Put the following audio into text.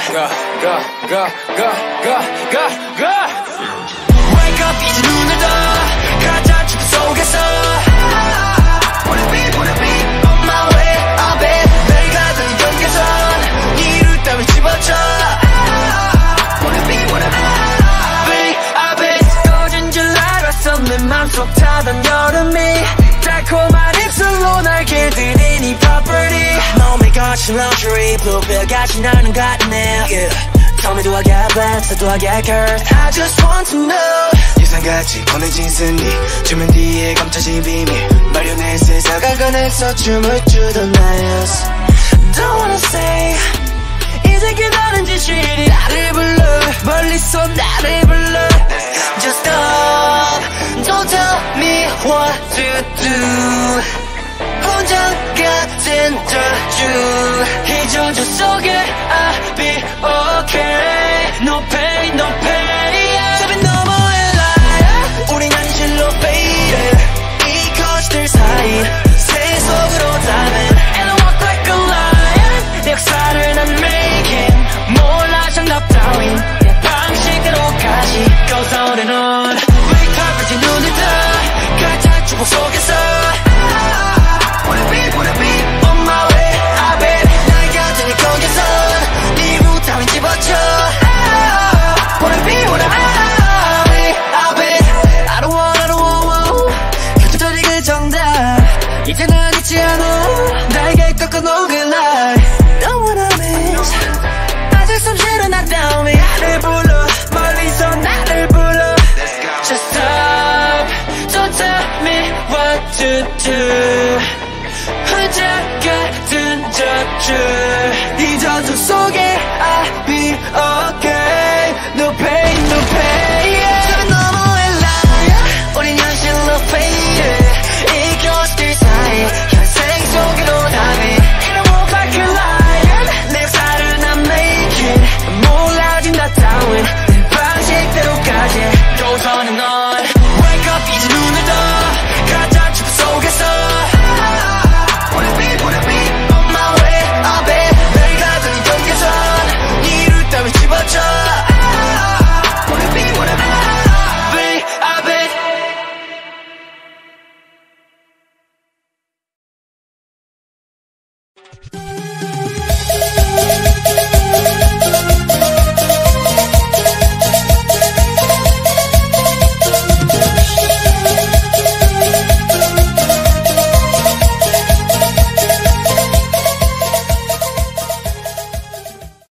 Wake up 이제 눈을 떠 가짜 춤 속에서 wanna be on my way up it 내일 가던 경계선 네 룰땀을 집어쳐 wanna be 꺼진 줄 알았어 내 맘속 타던 여름이 달콤한 입술로 날 길들인 이 property 몸에 거친 luxury bluepill 같이 나는 같네 yeah. Tell me do I get blessed or do I get cursed? I just want to know. 유산같이 꺼내진 승리 주면 뒤에 감춰진 비밀 마련의 세상을 꺼내서 춤을 추던 나였어. Don't wanna say 이제게 다른 진실이 나를 불러 멀리서 나를 불러 Just stop. Don't tell me what to do. 혼자 같은 저주 이 저주 속에 I'll be all